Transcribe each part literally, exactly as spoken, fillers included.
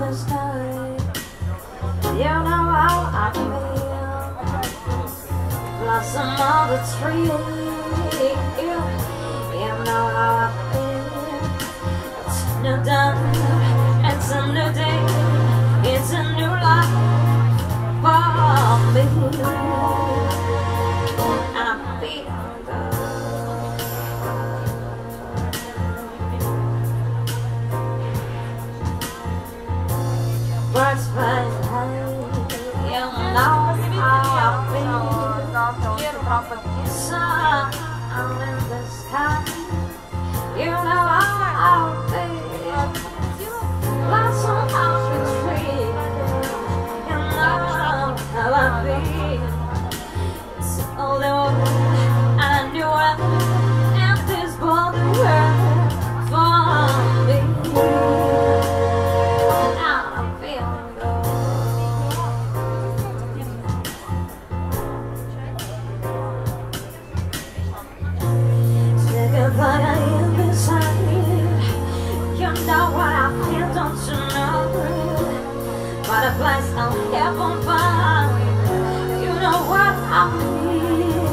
the sky. You know how I feel, blossom of the tree. You know how I feel. It's a new dawn, it's a new day, it's a new life for me. And I feel good. Words fly high, you know how I feel. It's I'm in the sky, you know how I feel. Blossom of the tree, you know how I feel. It's all the world and the world, and this golden world for me. But I am inside you. You know what I feel, don't you know? Butterflies on heaven bound. You know what I feel.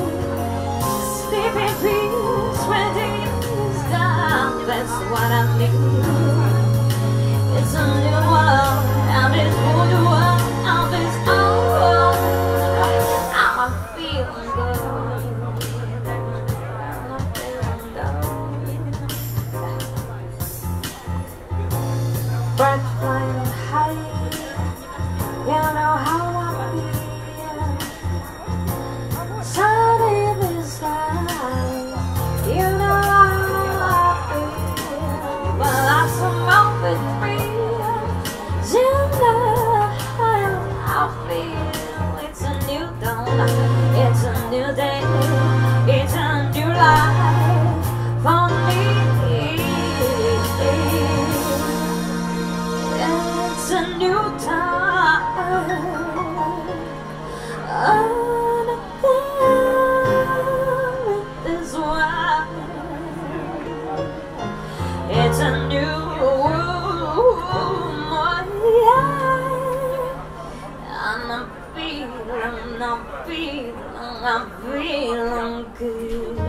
Sleep in peace when the evening's done. That's what I need. It's a new world, and it's all the world, and it's all the world. I'm feeling good. Birds flying high, you know how I feel. Sun in the sky, you know how I feel. Well, I'm so open free, you know how I feel. It's a new dawn, it's a new day, it's a new life for me. It's a new time, and I feel it this way. It's a new morning, and I'm feeling, I'm feeling, I'm feeling good.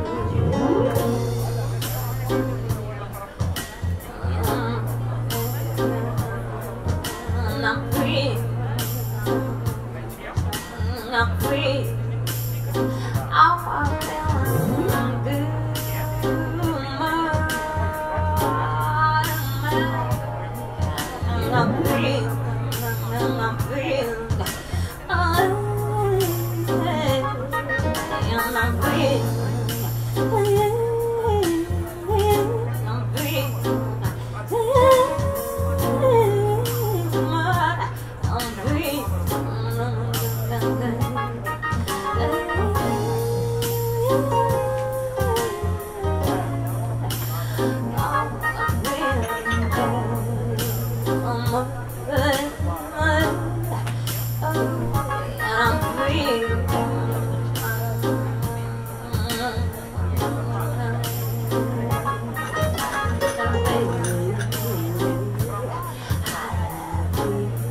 I'm free, I'm free, I'm feeling good, I'm free, I'm free, I'm free, I'm free. Thank you.